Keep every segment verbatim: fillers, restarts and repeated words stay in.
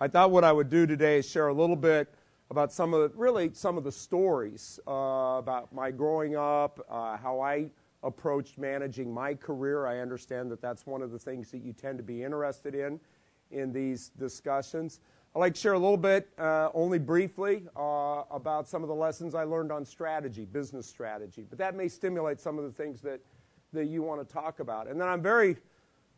I thought what I would do today is share a little bit about some of the, really some of the stories uh, about my growing up, uh, how I approached managing my career. I understand that that's one of the things that you tend to be interested in in these discussions. I'd like to share a little bit, uh, only briefly, uh, about some of the lessons I learned on strategy, business strategy. But that may stimulate some of the things that, that you want to talk about. And then I'm very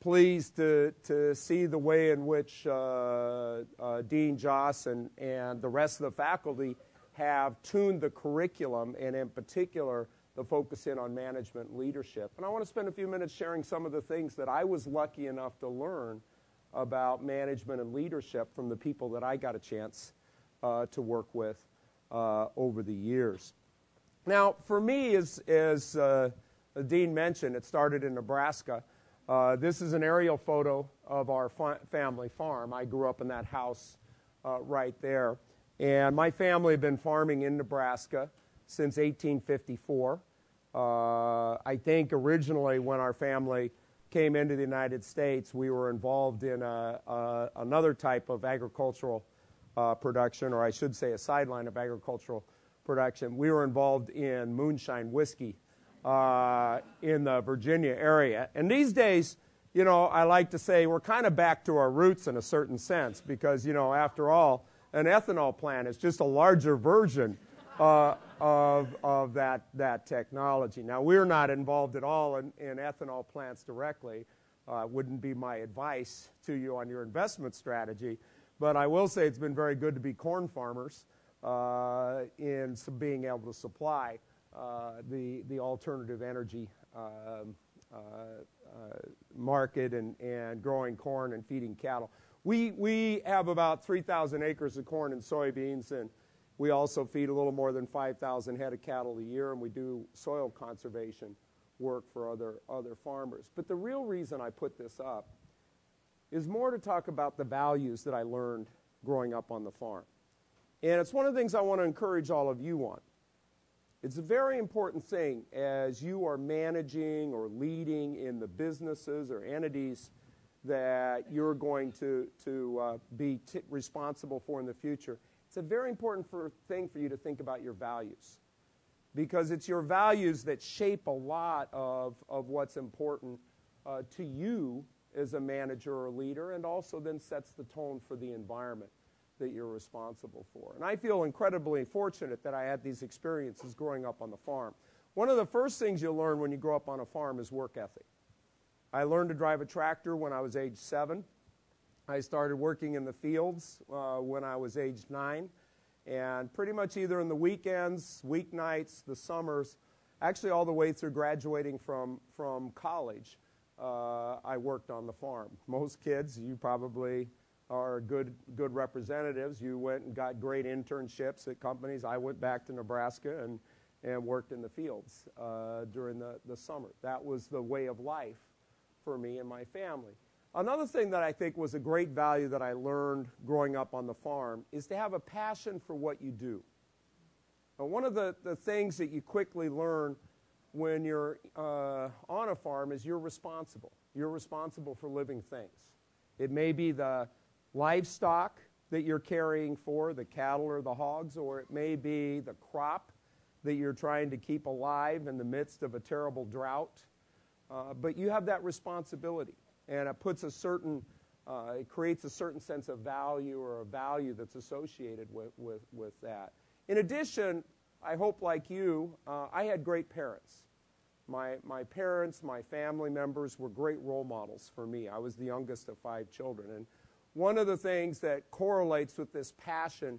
pleased to, to see the way in which uh, uh, Dean Joss and, and the rest of the faculty have tuned the curriculum, and in particular, the focus in on management and leadership. And I want to spend a few minutes sharing some of the things that I was lucky enough to learn about management and leadership from the people that I got a chance uh, to work with uh, over the years. Now, for me, as, as uh, Dean mentioned, it started in Nebraska. Uh, this is an aerial photo of our fa family farm. I grew up in that house uh, right there. And my family had been farming in Nebraska since eighteen fifty-four. Uh, I think originally when our family came into the United States, we were involved in a, a, another type of agricultural uh, production, or I should say a sideline of agricultural production. We were involved in moonshine whiskey uh, in the Virginia area. And these days, you know, I like to say we're kind of back to our roots in a certain sense because, you know, after all, an ethanol plant is just a larger version uh, of, of that, that technology. Now, we're not involved at all in, in ethanol plants directly. Uh, wouldn't be my advice to you on your investment strategy, but I will say it's been very good to be corn farmers uh, in some being able to supply uh, the, the alternative energy um, uh, uh, market and, and growing corn and feeding cattle. We, we have about three thousand acres of corn and soybeans, and we also feed a little more than five thousand head of cattle a year, and we do soil conservation work for other, other farmers. But the real reason I put this up is more to talk about the values that I learned growing up on the farm. And it's one of the things I want to encourage all of you on. It's a very important thing as you are managing or leading in the businesses or entities that you're going to, to uh, be t responsible for in the future. It's a very important for, thing for you to think about your values, because it's your values that shape a lot of, of what's important uh, to you as a manager or leader, and also then sets the tone for the environment that you're responsible for. And I feel incredibly fortunate that I had these experiences growing up on the farm. One of the first things you learn when you grow up on a farm is work ethic. I learned to drive a tractor when I was age seven. I started working in the fields uh, when I was age nine, and pretty much either in the weekends, weeknights, the summers, actually all the way through graduating from, from college, uh, I worked on the farm. Most kids, you probably are good, good representatives. You went and got great internships at companies. I went back to Nebraska and, and worked in the fields uh, during the, the summer. That was the way of life for me and my family. Another thing that I think was a great value that I learned growing up on the farm is to have a passion for what you do. Now, one of the, the things that you quickly learn when you're uh, on a farm is you're responsible. You're responsible for living things. It may be the livestock that you're carrying for, the cattle or the hogs, or it may be the crop that you're trying to keep alive in the midst of a terrible drought. Uh, but you have that responsibility. And it puts a certain, uh, it creates a certain sense of value or a value that's associated with, with, with that. In addition, I hope like you, uh, I had great parents. My, my parents, my family members were great role models for me. I was the youngest of five children. And one of the things that correlates with this passion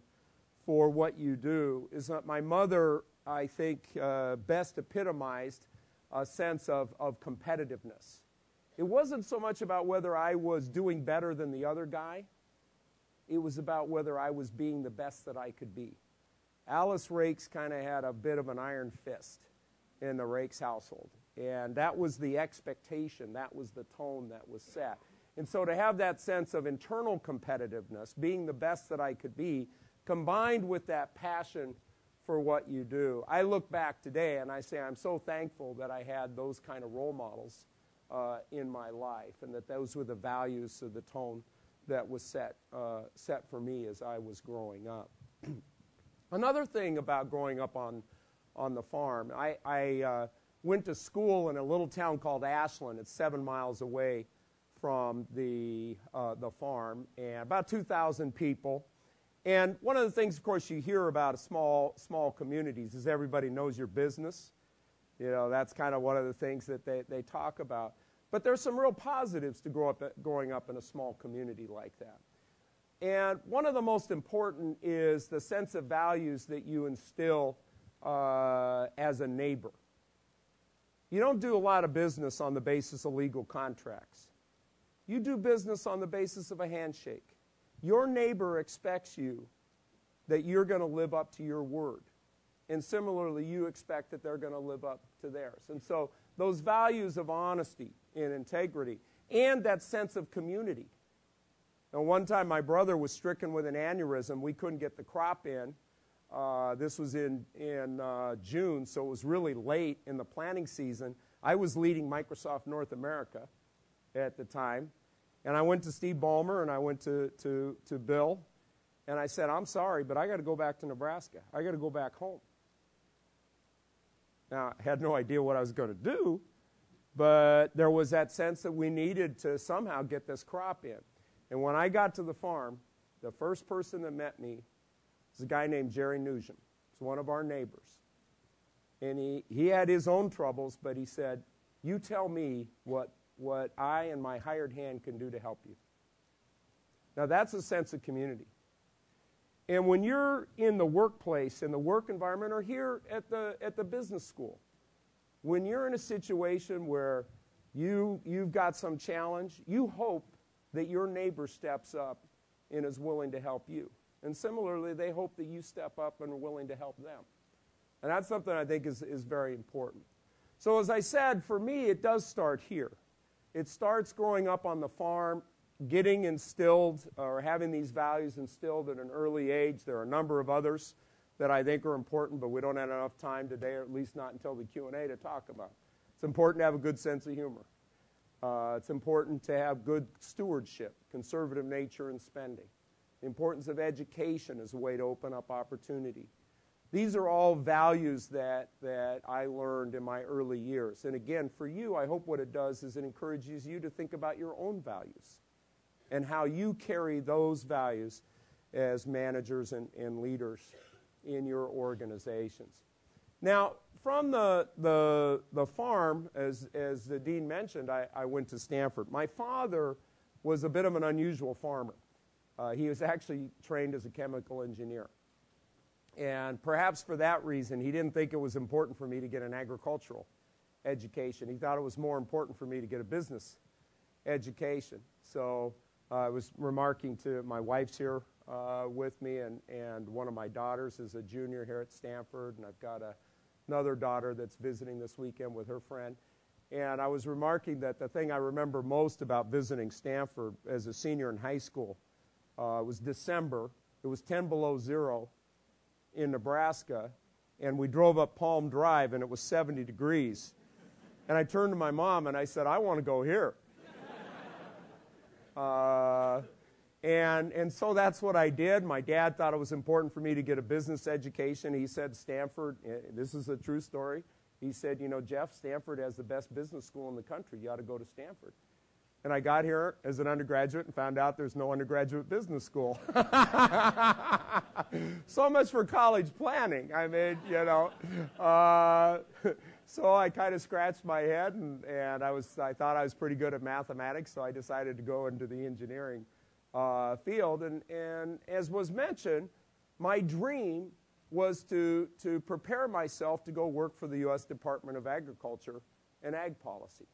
for what you do is that my mother, I think, uh, best epitomized a sense of, of competitiveness. It wasn't so much about whether I was doing better than the other guy. It was about whether I was being the best that I could be. Alice Raikes kind of had a bit of an iron fist in the Raikes household. And that was the expectation. That was the tone that was set. And so to have that sense of internal competitiveness, being the best that I could be, combined with that passion for what you do. I look back today and I say I'm so thankful that I had those kind of role models Uh, in my life, and that those were the values of the tone that was set, uh, set for me as I was growing up. Another thing about growing up on, on the farm, I, I uh, went to school in a little town called Ashland. It's seven miles away from the, uh, the farm, and about two thousand people. And one of the things, of course, you hear about small, small communities is everybody knows your business. You know, that's kind of one of the things that they, they talk about. But there's some real positives to grow up, growing up in a small community like that. And one of the most important is the sense of values that you instill uh, as a neighbor. You don't do a lot of business on the basis of legal contracts. You do business on the basis of a handshake. Your neighbor expects you that you're going to live up to your word. And similarly, you expect that they're going to live up to theirs. And so those values of honesty and integrity and that sense of community. Now, one time my brother was stricken with an aneurysm. We couldn't get the crop in. Uh, this was in, in uh, June, so it was really late in the planting season. I was leading Microsoft North America at the time. And I went to Steve Ballmer, and I went to, to, to Bill, and I said, I'm sorry, but I got to go back to Nebraska. I got to go back home. Now, I had no idea what I was going to do, but there was that sense that we needed to somehow get this crop in. And when I got to the farm, the first person that met me was a guy named Jerry Nugent. He's one of our neighbors. And he, he had his own troubles, but he said, you tell me what, what I and my hired hand can do to help you. Now, that's a sense of community. And when you're in the workplace, in the work environment, or here at the, at the business school, when you're in a situation where you, you've got some challenge, you hope that your neighbor steps up and is willing to help you. And similarly, they hope that you step up and are willing to help them. And that's something I think is, is very important. So as I said, for me, it does start here. It starts growing up on the farm, getting instilled or having these values instilled at an early age. There are a number of others that I think are important, but we don't have enough time today, or at least not until the Q and A, to talk about. It's important to have a good sense of humor. Uh, it's important to have good stewardship, conservative nature in spending. The importance of education as a way to open up opportunity. These are all values that, that I learned in my early years. And again, for you, I hope what it does is it encourages you to think about your own values and how you carry those values as managers and, and leaders in your organizations. Now, from the, the, the farm, as, as the dean mentioned, I, I went to Stanford. My father was a bit of an unusual farmer. Uh, he was actually trained as a chemical engineer. And perhaps for that reason, he didn't think it was important for me to get an agricultural education. He thought it was more important for me to get a business education. So uh, I was remarking to my wife's here uh, with me, and, and one of my daughters is a junior here at Stanford, and I've got a another daughter that's visiting this weekend with her friend. And I was remarking that the thing I remember most about visiting Stanford as a senior in high school uh, was December. It was ten below zero in Nebraska, and we drove up Palm Drive, and it was seventy degrees. And I turned to my mom, and I said, I want to go here. uh, And, and so that's what I did. My dad thought it was important for me to get a business education. He said, Stanford, this is a true story. He said, you know, Jeff, Stanford has the best business school in the country. You ought to go to Stanford. And I got here as an undergraduate and found out there's no undergraduate business school. So much for college planning. I mean, you know. Uh, so I kind of scratched my head, and, and I, was, I thought I was pretty good at mathematics, so I decided to go into the engineering Uh, field, and, and as was mentioned, my dream was to, to prepare myself to go work for the U S Department of Agriculture and Ag Policy.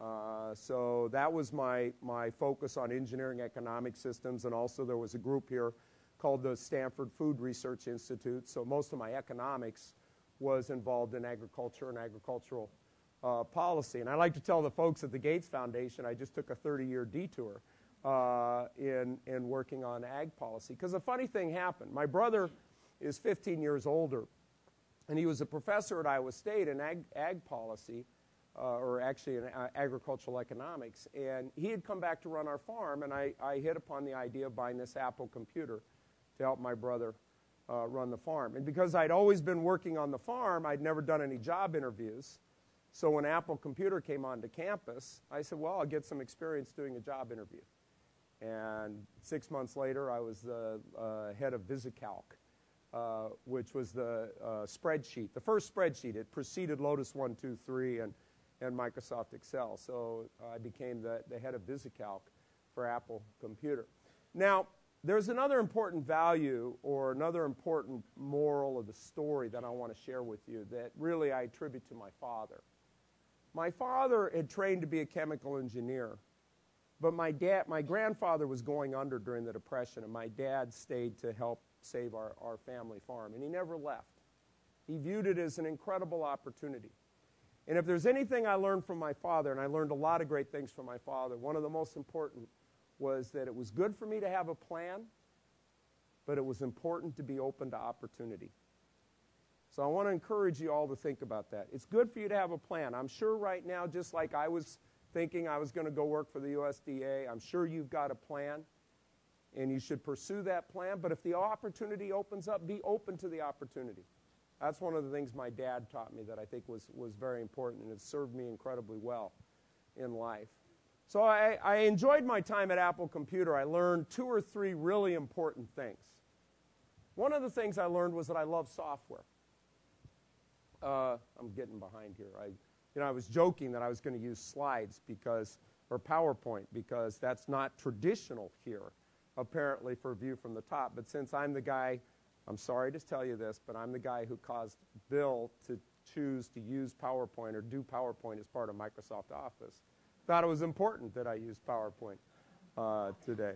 Uh, so that was my, my focus on engineering economic systems, and also there was a group here called the Stanford Food Research Institute, so most of my economics was involved in agriculture and agricultural uh, policy. And I like to tell the folks at the Gates Foundation I just took a thirty-year detour Uh, in, in working on ag policy. Because a funny thing happened. My brother is fifteen years older, and he was a professor at Iowa State in ag, ag policy uh, or actually in uh, agricultural economics. And he had come back to run our farm, and I, I hit upon the idea of buying this Apple computer to help my brother uh, run the farm. And because I'd always been working on the farm, I'd never done any job interviews. So when Apple Computer came onto campus, I said, well, I'll get some experience doing a job interview. And six months later, I was the uh, head of VisiCalc, uh, which was the uh, spreadsheet, the first spreadsheet. It preceded Lotus one two three and, and Microsoft Excel. So uh, I became the, the head of VisiCalc for Apple Computer. Now, there's another important value or another important moral of the story that I want to share with you that really I attribute to my father. My father had trained to be a chemical engineer, but my dad, my grandfather was going under during the Depression, and my dad stayed to help save our, our family farm, and he never left. He viewed it as an incredible opportunity. And if there's anything I learned from my father, and I learned a lot of great things from my father, one of the most important was that it was good for me to have a plan, but it was important to be open to opportunity. So I want to encourage you all to think about that. It's good for you to have a plan. I'm sure right now, just like I was thinking I was going to go work for the U S D A, I'm sure you've got a plan, and you should pursue that plan. But if the opportunity opens up, be open to the opportunity. That's one of the things my dad taught me that I think was, was very important, and it served me incredibly well in life. So I, I enjoyed my time at Apple Computer. I learned two or three really important things. One of the things I learned was that I love software. Uh, I'm getting behind here. I, you know, I was joking that I was going to use slides because, or PowerPoint, because that's not traditional here, apparently, for view from the top. But since I'm the guy, I'm sorry to tell you this, but I'm the guy who caused Bill to choose to use PowerPoint or do PowerPoint as part of Microsoft Office. Thought it was important that I use PowerPoint uh, today.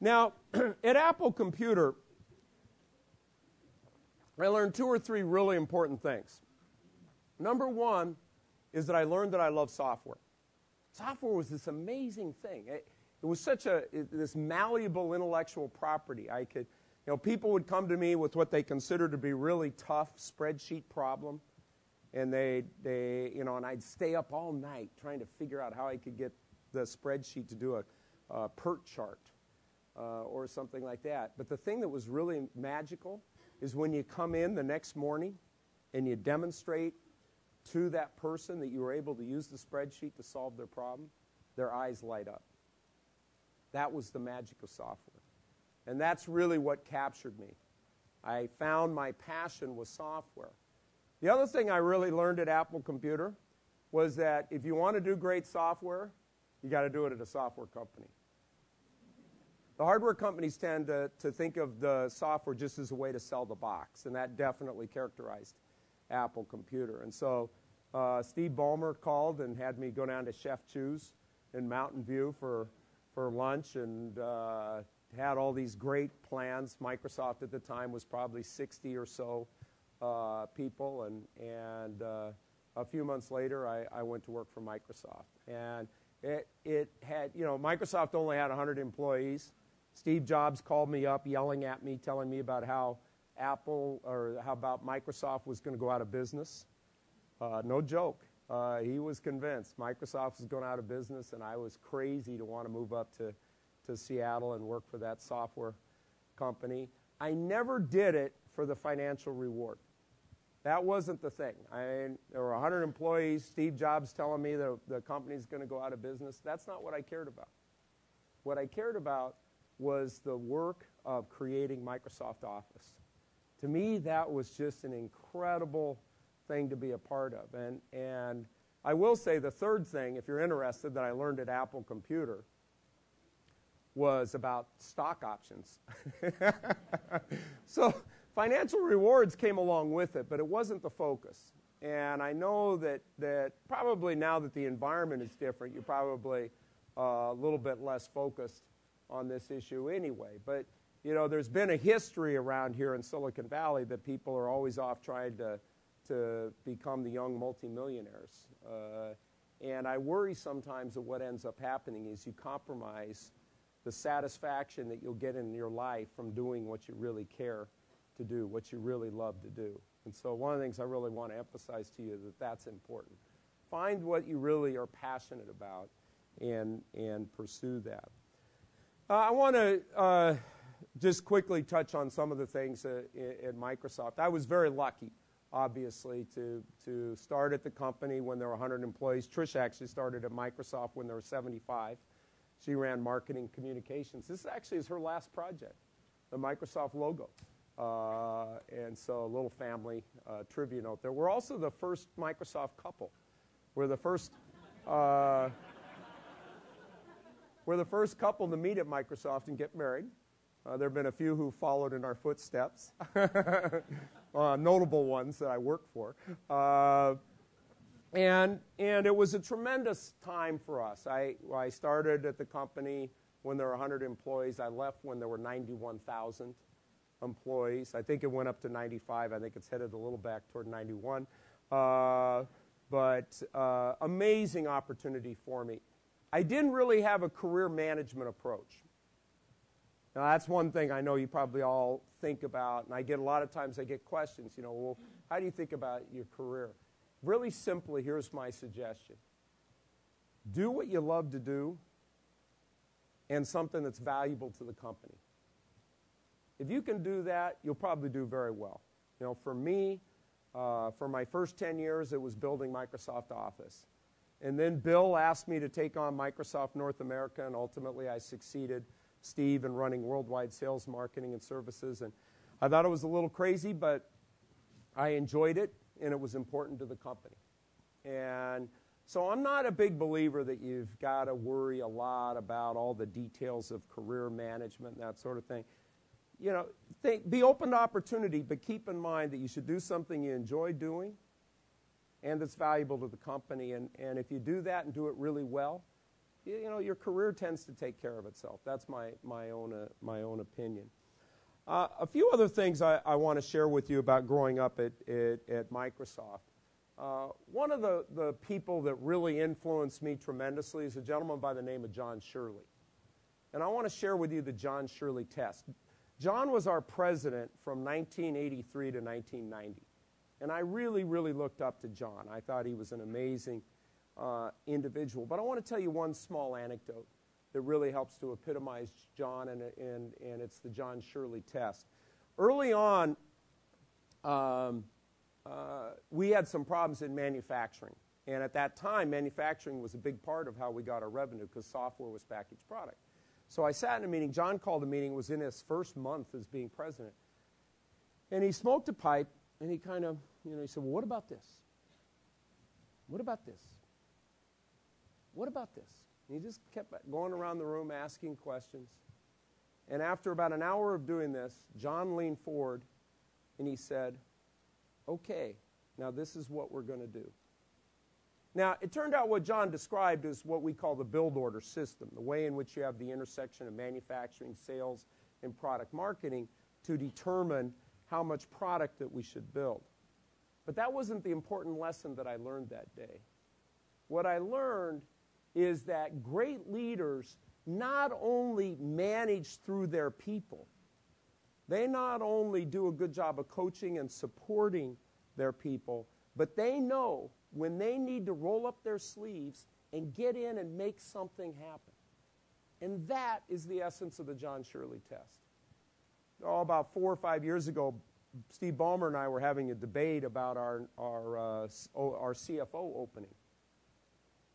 Now, at Apple Computer, I learned two or three really important things. Number one is that I learned that I love software. Software was this amazing thing. It, it was such a it, this malleable intellectual property. I could, you know, people would come to me with what they considered to be really tough spreadsheet problem, and they they you know, and I'd stay up all night trying to figure out how I could get the spreadsheet to do a, a PERT chart uh, or something like that. But the thing that was really magical is when you come in the next morning and you demonstrate to that person that you were able to use the spreadsheet to solve their problem, their eyes light up. That was the magic of software. And that's really what captured me. I found my passion was software. The other thing I really learned at Apple Computer was that if you want to do great software, you got to do it at a software company. The hardware companies tend to, to think of the software just as a way to sell the box, and that definitely characterized Apple Computer. And so uh, Steve Ballmer called and had me go down to Chef Chew's in Mountain View for, for lunch, and uh, had all these great plans. Microsoft at the time was probably sixty or so uh, people, and, and uh, a few months later I, I went to work for Microsoft. And it, it had, you know, Microsoft only had one hundred employees. Steve Jobs called me up yelling at me, telling me about how Apple or how about Microsoft was going to go out of business. Uh, no joke. Uh, he was convinced Microsoft was going out of business, and I was crazy to want to move up to, to Seattle and work for that software company. I never did it for the financial reward. That wasn't the thing. I mean, there were one hundred employees. Steve Jobs telling me that the company's going to go out of business. That's not what I cared about. What I cared about was the work of creating Microsoft Office. To me, that was just an incredible thing to be a part of. And, and I will say the third thing, if you're interested, that I learned at Apple Computer was about stock options. So financial rewards came along with it, but it wasn't the focus. And I know that, that probably now that the environment is different, you're probably uh, a little bit less focused on this issue anyway. But, you know, there's been a history around here in Silicon Valley that people are always off trying to, to become the young multimillionaires. Uh, and I worry sometimes that what ends up happening is you compromise the satisfaction that you'll get in your life from doing what you really care to do, what you really love to do. And so one of the things I really want to emphasize to you is that that's important. Find what you really are passionate about and, and pursue that. Uh, I want to uh, just quickly touch on some of the things uh, at Microsoft. I was very lucky, obviously, to, to start at the company when there were one hundred employees. Trish actually started at Microsoft when there were seventy-five. She ran marketing communications. This actually is her last project, the Microsoft logo. Uh, and so a little family uh, trivia note there. We're also the first Microsoft couple. We're the first, uh, we're the first couple to meet at Microsoft and get married. Uh, there have been a few who followed in our footsteps, uh, notable ones that I work for. Uh, and, and it was a tremendous time for us. I, I started at the company when there were one hundred employees. I left when there were ninety-one thousand. Employees. I think it went up to ninety-five. I think it's headed a little back toward ninety-one. Uh, but uh, amazing opportunity for me. I didn't really have a career management approach. Now, that's one thing I know you probably all think about, and I get a lot of times I get questions, you know, well, how do you think about your career? Really simply, here's my suggestion. Do what you love to do and something that's valuable to the company. If you can do that, you'll probably do very well. You know, for me, uh, for my first ten years, it was building Microsoft Office. And then Bill asked me to take on Microsoft North America, and ultimately I succeeded, Steve, in running worldwide sales, marketing, and services. And I thought it was a little crazy, but I enjoyed it, and it was important to the company. And so I'm not a big believer that you've got to worry a lot about all the details of career management and that sort of thing. You know, think, be open to opportunity, but keep in mind that you should do something you enjoy doing and that's valuable to the company. And, and if you do that and do it really well, you, you know, your career tends to take care of itself. That's my, my, own, uh, my own opinion. Uh, a few other things I, I want to share with you about growing up at, at, at Microsoft. Uh, one of the, the people that really influenced me tremendously is a gentleman by the name of Jon Shirley. And I want to share with you the Jon Shirley test. Jon was our president from nineteen eighty-three to nineteen ninety, and I really, really looked up to Jon. I thought he was an amazing uh, individual. But I want to tell you one small anecdote that really helps to epitomize Jon, and, and, and it's the Jon Shirley test. Early on, um, uh, we had some problems in manufacturing, and at that time, manufacturing was a big part of how we got our revenue because software was packaged product. So I sat in a meeting. Jon called a meeting. It was in his first month as being president. And he smoked a pipe, and he kind of, you know, he said, well, what about this? What about this? What about this? And he just kept going around the room asking questions. And after about an hour of doing this, Jon leaned forward, and he said, okay, now this is what we're going to do. Now, it turned out what Jon described is what we call the build order system, the way in which you have the intersection of manufacturing, sales, and product marketing to determine how much product that we should build. But that wasn't the important lesson that I learned that day. What I learned is that great leaders not only manage through their people, they not only do a good job of coaching and supporting their people, but they know when they need to roll up their sleeves and get in and make something happen. And that is the essence of the Jon Shirley test. Oh, about four or five years ago, Steve Ballmer and I were having a debate about our, our, uh, our C F O opening.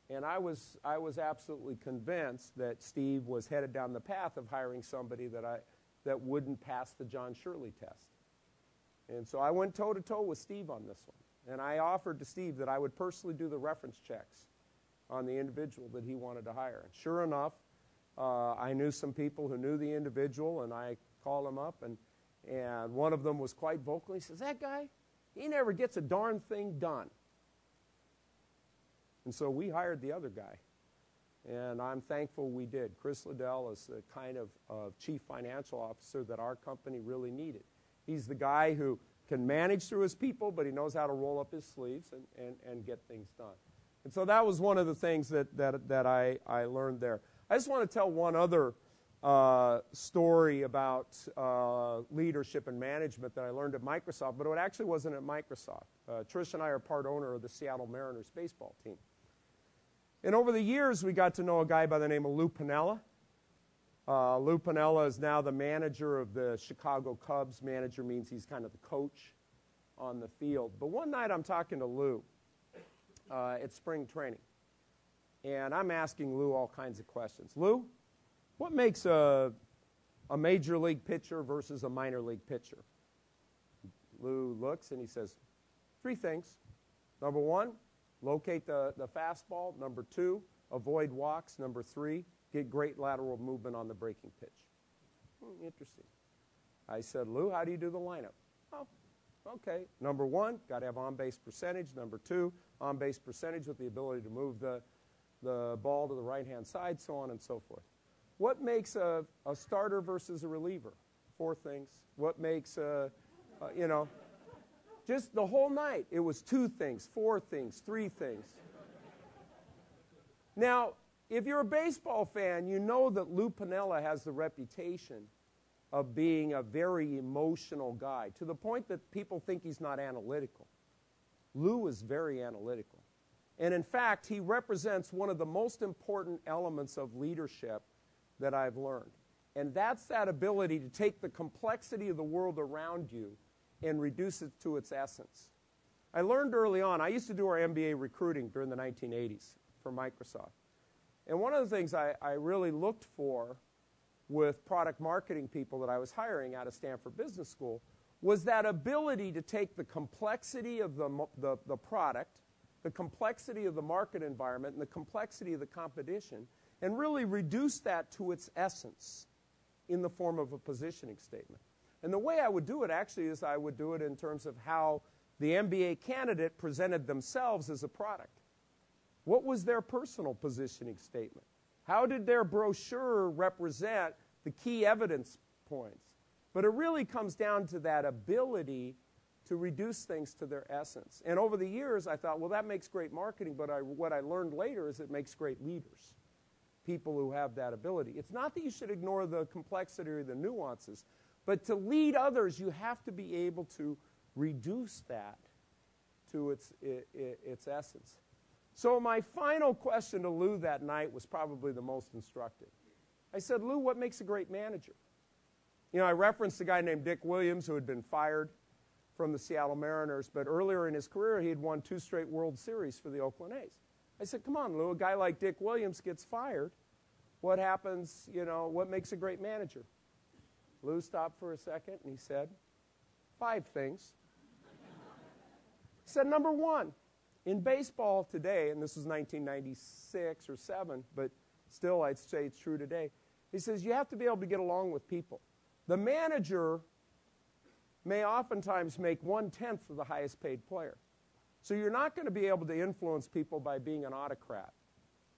And I was, I was absolutely convinced that Steve was headed down the path of hiring somebody that, I, that wouldn't pass the Jon Shirley test. And so I went toe-to-toe with Steve on this one. And I offered to Steve that I would personally do the reference checks on the individual that he wanted to hire. And sure enough, uh, I knew some people who knew the individual, and I called him up, and, and one of them was quite vocal. He says, that guy, he never gets a darn thing done. And so we hired the other guy, and I'm thankful we did. Chris Liddell is the kind of uh, chief financial officer that our company really needed. He's the guy who can manage through his people, but he knows how to roll up his sleeves and, and, and get things done. And so that was one of the things that, that, that I, I learned there. I just want to tell one other uh, story about uh, leadership and management that I learned at Microsoft, but it actually wasn't at Microsoft. Uh, Trish and I are part owner of the Seattle Mariners baseball team. And over the years, we got to know a guy by the name of Lou Piniella. Uh, Lou Piniella is now the manager of the Chicago Cubs. Manager means he's kind of the coach on the field. But one night I'm talking to Lou uh, at spring training, and I'm asking Lou all kinds of questions. Lou, what makes a, a major league pitcher versus a minor league pitcher? Lou looks and he says, three things. Number one, locate the, the fastball. Number two, avoid walks. Number three, get great lateral movement on the breaking pitch. Hmm, interesting. I said, Lou, how do you do the lineup? Oh, okay. Number one, got to have on-base percentage. Number two, on-base percentage with the ability to move the, the ball to the right-hand side, so on and so forth. What makes a, a starter versus a reliever? Four things. What makes a, a you know... Just the whole night, it was two things, four things, three things. Now, if you're a baseball fan, you know that Lou Piniella has the reputation of being a very emotional guy, to the point that people think he's not analytical. Lou is very analytical. And in fact, he represents one of the most important elements of leadership that I've learned. And that's that ability to take the complexity of the world around you and reduce it to its essence. I learned early on, I used to do our M B A recruiting during the nineteen eighties for Microsoft. And one of the things I, I really looked for with product marketing people that I was hiring out of Stanford Business School was that ability to take the complexity of the, the, the product, the complexity of the market environment, and the complexity of the competition, and really reduce that to its essence in the form of a positioning statement. And the way I would do it, actually, is I would do it in terms of how the M B A candidate presented themselves as a product. What was their personal positioning statement? How did their brochure represent the key evidence points? But it really comes down to that ability to reduce things to their essence. And over the years, I thought, well, that makes great marketing, but I, what I learned later is it makes great leaders, people who have that ability. It's not that you should ignore the complexity or the nuances, but to lead others, you have to be able to reduce that to its, its essence. So my final question to Lou that night was probably the most instructive. I said, Lou, what makes a great manager? You know, I referenced a guy named Dick Williams who had been fired from the Seattle Mariners, but earlier in his career he had won two straight World Series for the Oakland A's. I said, come on, Lou, a guy like Dick Williams gets fired. What happens, you know, what makes a great manager? Lou stopped for a second, and he said, five things. He said, number one, in baseball today, and this was nineteen ninety-six or seven, but still I'd say it's true today, he says, you have to be able to get along with people. The manager may oftentimes make one-tenth of the highest-paid player. So you're not going to be able to influence people by being an autocrat.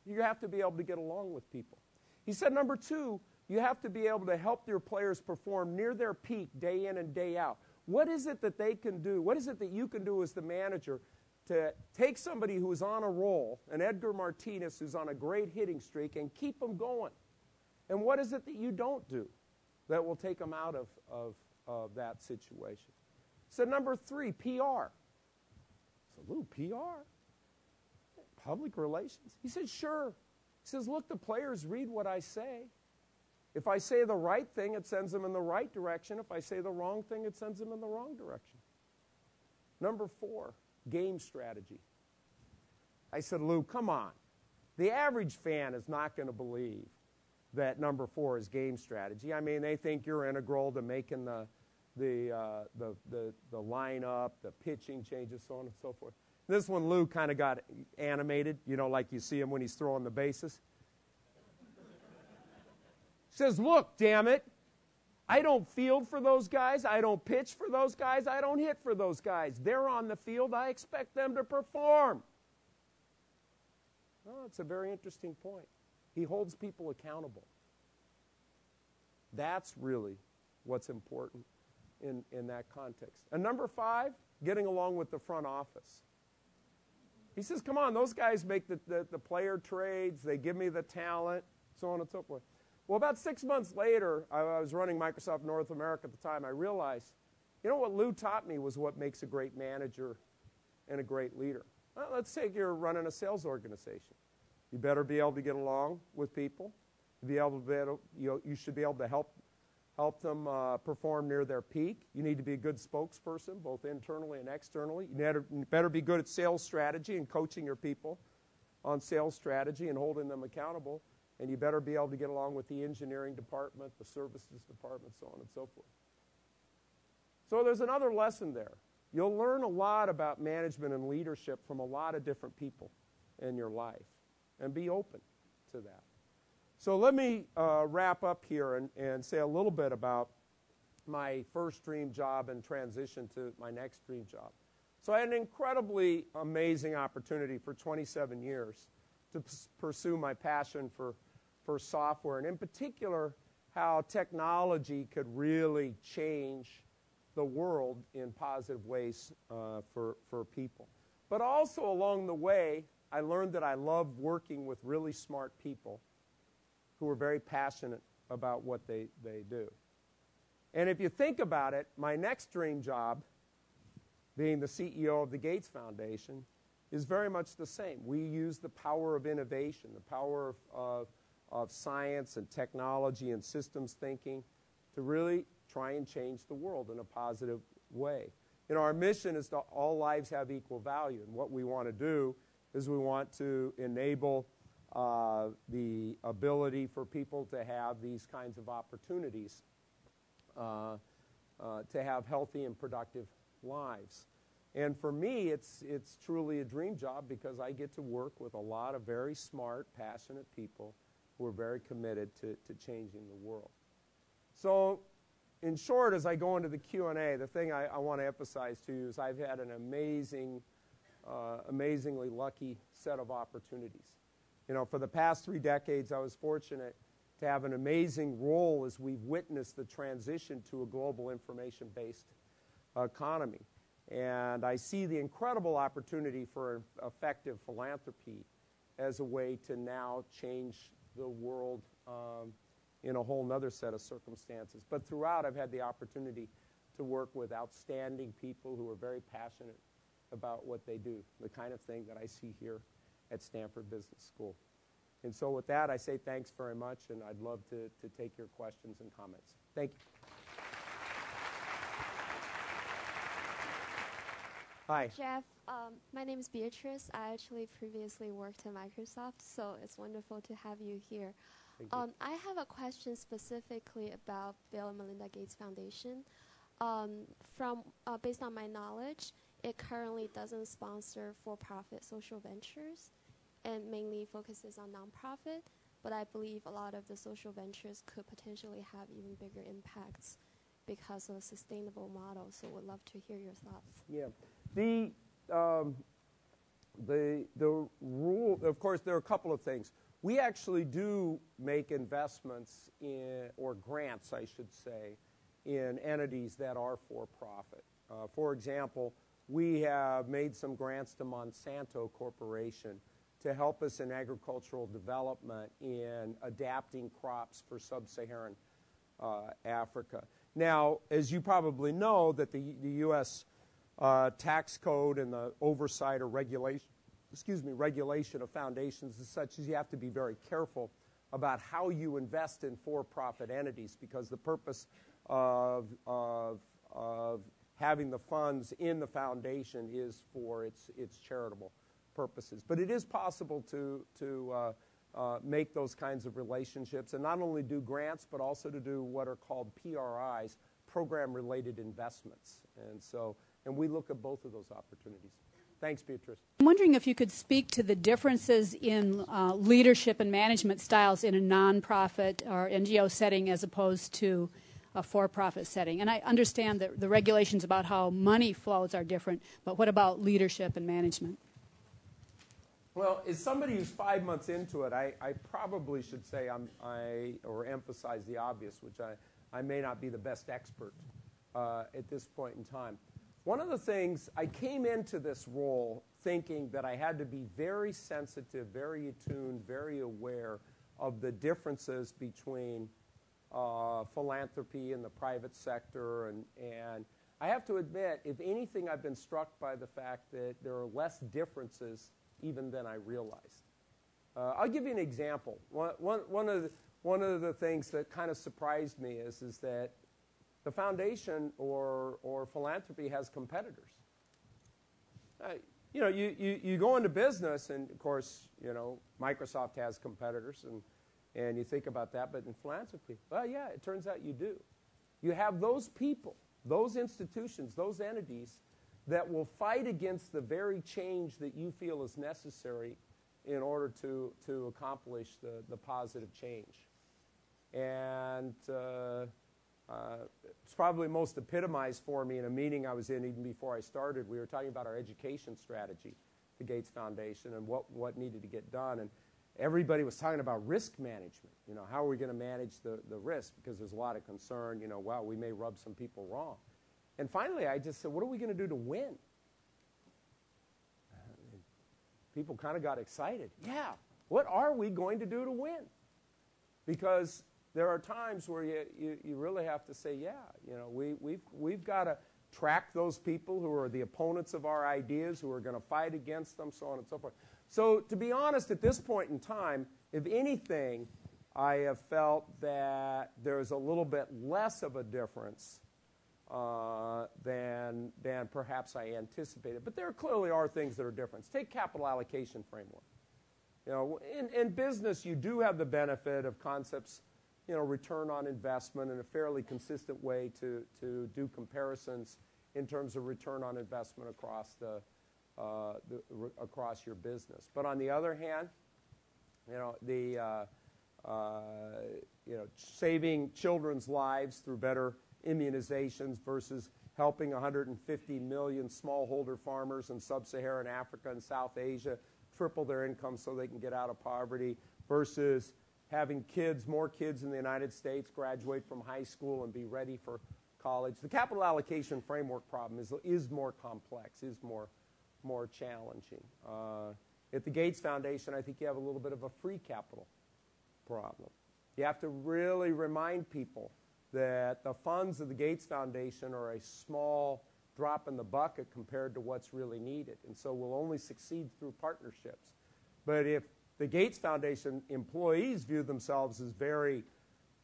You have to be able to get along with people. He said, number two, you have to be able to help your players perform near their peak day in and day out. What is it that they can do? What is it that you can do as the manager to take somebody who's on a roll, an Edgar Martinez who's on a great hitting streak, and keep them going? And what is it that you don't do that will take them out of, of, of that situation? So number three, P R. It's a little P R? Public relations? He said, sure. He says, look, the players read what I say. If I say the right thing, it sends them in the right direction. If I say the wrong thing, it sends them in the wrong direction. Number four, game strategy. I said, Lou, come on. The average fan is not going to believe that number four is game strategy. I mean, they think you're integral to making the, the, uh, the, the, the lineup, the pitching changes, so on and so forth. This one, Lou kind of got animated, you know, like you see him when he's throwing the bases. Says, look, damn it, I don't field for those guys, I don't pitch for those guys, I don't hit for those guys. They're on the field, I expect them to perform. Well, it's a very interesting point. He holds people accountable. That's really what's important in, in that context. And number five, getting along with the front office. He says, come on, those guys make the, the, the player trades, they give me the talent, so on and so forth. Well, about six months later, I, I was running Microsoft North America at the time, I realized, you know what Lou taught me was what makes a great manager and a great leader. Well, let's say you're running a sales organization. You better be able to get along with people. Be able to be able, you know, you should be able to help, help them uh, perform near their peak. You need to be a good spokesperson, both internally and externally. You better, better be good at sales strategy and coaching your people on sales strategy and holding them accountable. And you better be able to get along with the engineering department, the services department, so on and so forth. So there's another lesson there. You'll learn a lot about management and leadership from a lot of different people in your life. And be open to that. So let me uh, wrap up here and, and say a little bit about my first dream job and transition to my next dream job. So I had an incredibly amazing opportunity for twenty-seven years to pursue my passion for, for software, and in particular, how technology could really change the world in positive ways uh, for, for people. But also along the way, I learned that I love working with really smart people who are very passionate about what they, they do. And if you think about it, my next dream job, being the C E O of the Gates Foundation, is very much the same. We use the power of innovation, the power of, of, of science and technology and systems thinking to really try and change the world in a positive way. You know, our mission is that all lives have equal value, and what we want to do is we want to enable Uh, the ability for people to have these kinds of opportunities uh, uh, to have healthy and productive lives. And for me, it's, it's truly a dream job because I get to work with a lot of very smart, passionate people who are very committed to, to changing the world. So in short, as I go into the Q and A, the thing I, I want to emphasize to you is I've had an amazing, uh, amazingly lucky set of opportunities. You know, for the past three decades, I was fortunate to have an amazing role as we've witnessed the transition to a global information-based economy. And I see the incredible opportunity for effective philanthropy as a way to now change the world um, in a whole nother set of circumstances. But throughout, I've had the opportunity to work with outstanding people who are very passionate about what they do, the kind of thing that I see here at Stanford Business School. And so with that, I say thanks very much, and I'd love to, to take your questions and comments. Thank you. Hi. Jeff, um, my name is Beatrice. I actually previously worked at Microsoft, so it's wonderful to have you here. Thank you. Um, I have a question specifically about Bill and Melinda Gates Foundation. Um, from, uh, based on my knowledge, it currently doesn't sponsor for-profit social ventures and mainly focuses on nonprofit, but I believe a lot of the social ventures could potentially have even bigger impacts because of a sustainable model, so would love to hear your thoughts. Yeah. The, um, the, the rule, of course, there are a couple of things. We actually do make investments in, or grants, I should say, in entities that are for-profit. Uh, for example, we have made some grants to Monsanto Corporation to help us in agricultural development in adapting crops for sub-Saharan uh, Africa. Now, as you probably know, that the, the U S uh, tax code and the oversight or regulation, excuse me, regulation of foundations is such as you have to be very careful about how you invest in for-profit entities, because the purpose of, of, of having the funds in the foundation is for its, its charitable purposes. But it is possible to, to uh, uh, make those kinds of relationships and not only do grants, but also to do what are called P R Is, program-related investments. And so, and we look at both of those opportunities. Thanks, Beatrice. I'm wondering if you could speak to the differences in uh, leadership and management styles in a nonprofit or N G O setting as opposed to a for-profit setting. And I understand that the regulations about how money flows are different, but what about leadership and management? Well, as somebody who's five months into it, I, I probably should say I'm, I, or emphasize the obvious, which I, I may not be the best expert uh, at this point in time. One of the things, I came into this role thinking that I had to be very sensitive, very attuned, very aware of the differences between uh, philanthropy and the private sector. And, and I have to admit, if anything, I've been struck by the fact that there are less differences even than I realized. Uh, I'll give you an example. One, one, one, of the, one of the things that kind of surprised me is, is that the foundation or, or philanthropy has competitors. Uh, you know, you, you, you go into business, and of course, you know, Microsoft has competitors, and, and you think about that. But in philanthropy, well, yeah, it turns out you do. You have those people, those institutions, those entities that will fight against the very change that you feel is necessary in order to, to accomplish the, the positive change. And uh, uh, it's probably most epitomized for me in a meeting I was in even before I started. We were talking about our education strategy, the Gates Foundation, and what, what needed to get done. And everybody was talking about risk management. You know, how are we going to manage the, the risk? Because there's a lot of concern, you know, wow, we may rub some people wrong. And finally, I just said, what are we going to do to win? People kind of got excited. Yeah, what are we going to do to win? Because there are times where you, you, you really have to say, yeah, you know, we, we've, we've got to track those people who are the opponents of our ideas, who are going to fight against them, so on and so forth. So to be honest, at this point in time, if anything, I have felt that there's a little bit less of a difference Uh, than, than perhaps I anticipated. But there clearly are things that are different. Take capital allocation framework. You know, in, in business, you do have the benefit of concepts, you know, return on investment, in a fairly consistent way to, to do comparisons in terms of return on investment across, the, uh, the, across your business. But on the other hand, you know, the, uh, uh, you know, saving children's lives through better immunizations versus helping one hundred fifty million smallholder farmers in sub-Saharan Africa and South Asia triple their income so they can get out of poverty, versus having kids, more kids in the United States graduate from high school and be ready for college. The capital allocation framework problem is, is more complex, is more, more challenging. Uh, at the Gates Foundation, I think you have a little bit of a free capital problem. You have to really remind people that the funds of the Gates Foundation are a small drop in the bucket compared to what's really needed. And so we'll only succeed through partnerships. But if the Gates Foundation employees view themselves as very,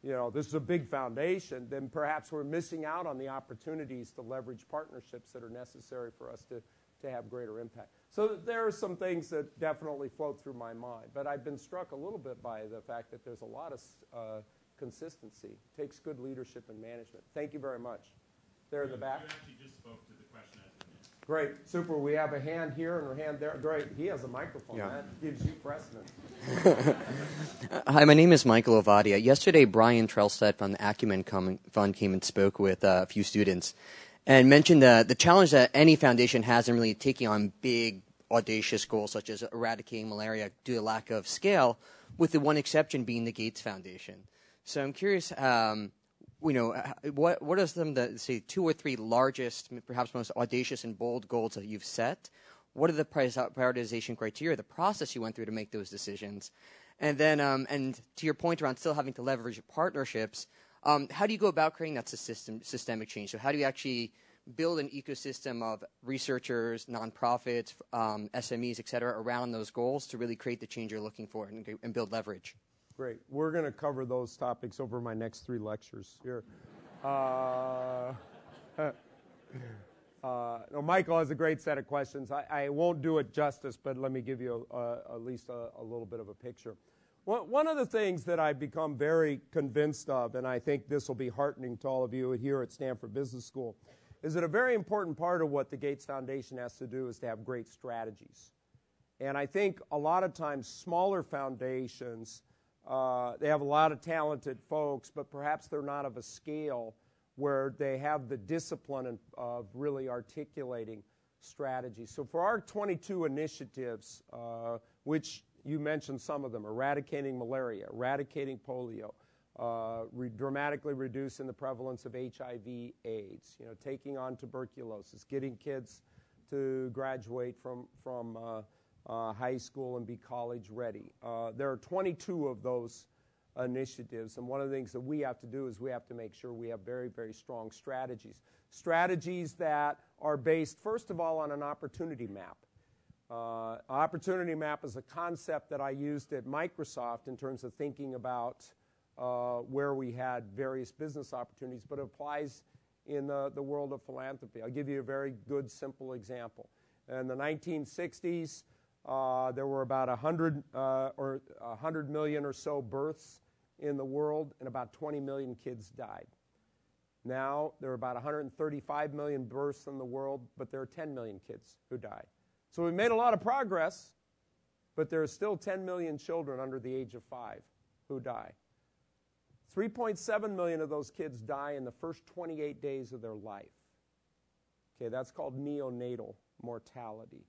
you know, this is a big foundation, then perhaps we're missing out on the opportunities to leverage partnerships that are necessary for us to, to have greater impact. So there are some things that definitely float through my mind. But I've been struck a little bit by the fact that there's a lot of uh, consistency. Takes good leadership and management. Thank you very much. There in the back. You actually just spoke to the question. Great. Super. We have a hand here and a hand there. Great. He has a microphone. Yeah. That gives you precedence. Hi, my name is Michael Ovadia. Yesterday, Brian Trelstad from the Acumen Fund came and spoke with uh, a few students and mentioned uh, the challenge that any foundation has in really taking on big, audacious goals such as eradicating malaria due to lack of scale, with the one exception being the Gates Foundation. So I'm curious, um, you know, what what are some of the, say, two or three largest, perhaps most audacious and bold goals that you've set? What are the prioritization criteria, the process you went through to make those decisions? And then, um, and to your point around still having to leverage partnerships, um, how do you go about creating that system, systemic change? So how do you actually build an ecosystem of researchers, nonprofits, um, S M Es, et cetera, around those goals to really create the change you're looking for and, and build leverage? Great. We're going to cover those topics over my next three lectures here. Uh, uh, no, Michael has a great set of questions. I, I won't do it justice, but let me give you a, a, at least a, a little bit of a picture. One, one of the things that I've become very convinced of, and I think this will be heartening to all of you here at Stanford Business School, is that a very important part of what the Gates Foundation has to do is to have great strategies. And I think a lot of times smaller foundations, Uh, they have a lot of talented folks, but perhaps they're not of a scale where they have the discipline of really articulating strategy. So for our twenty-two initiatives, uh, which you mentioned some of them, eradicating malaria, eradicating polio, uh, re dramatically reducing the prevalence of H I V AIDS, you know, taking on tuberculosis, getting kids to graduate from, from uh, uh, high school and be college ready. Uh, there are twenty-two of those initiatives, and one of the things that we have to do is we have to make sure we have very, very strong strategies. Strategies that are based, first of all, on an opportunity map. Uh, opportunity map is a concept that I used at Microsoft in terms of thinking about uh, where we had various business opportunities, but it applies in the, the world of philanthropy. I'll give you a very good, simple example. In the nineteen sixties, uh, there were about one hundred, uh, or one hundred million or so births in the world, and about twenty million kids died. Now, there are about one hundred thirty-five million births in the world, but there are ten million kids who died. So we've made a lot of progress, but there are still ten million children under the age of five who die. three point seven million of those kids die in the first twenty-eight days of their life. Okay, that's called neonatal mortality.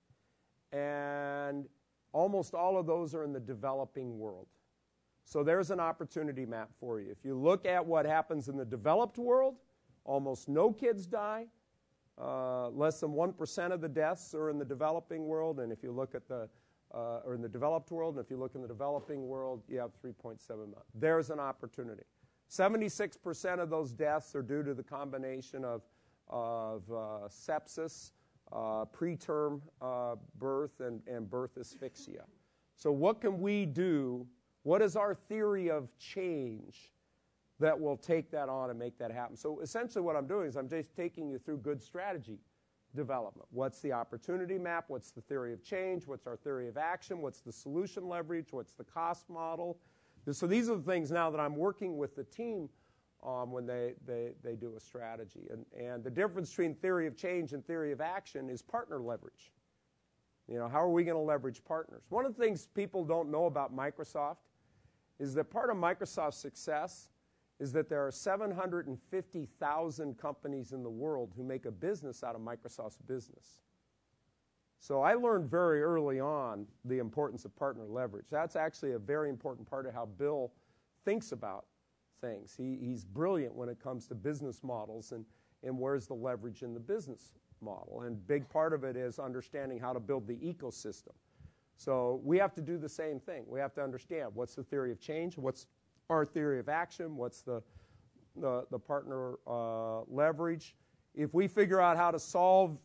And almost all of those are in the developing world. So there's an opportunity map for you. If you look at what happens in the developed world, almost no kids die. Uh, less than one percent of the deaths are in the developing world, and if you look at the, uh, or in the developed world, and if you look in the developing world, you have three point seven million. There's an opportunity. seventy-six percent of those deaths are due to the combination of, of uh, sepsis, uh, preterm uh, birth, and, and birth asphyxia. So what can we do? What is our theory of change that will take that on and make that happen? So essentially what I'm doing is I'm just taking you through good strategy development. What's the opportunity map? What's the theory of change? What's our theory of action? What's the solution leverage? What's the cost model? So these are the things now that I'm working with the team on when they, they, they do a strategy. And, and the difference between theory of change and theory of action is partner leverage. You know, how are we going to leverage partners? One of the things people don't know about Microsoft is that part of Microsoft's success is that there are seven hundred fifty thousand companies in the world who make a business out of Microsoft's business. So I learned very early on the importance of partner leverage. That's actually a very important part of how Bill thinks about things. He, he's brilliant when it comes to business models and, and where's the leverage in the business model. And a big part of it is understanding how to build the ecosystem. So we have to do the same thing. We have to understand what's the theory of change, what's our theory of action, what's the, the, the partner uh, leverage. If we figure out how to solve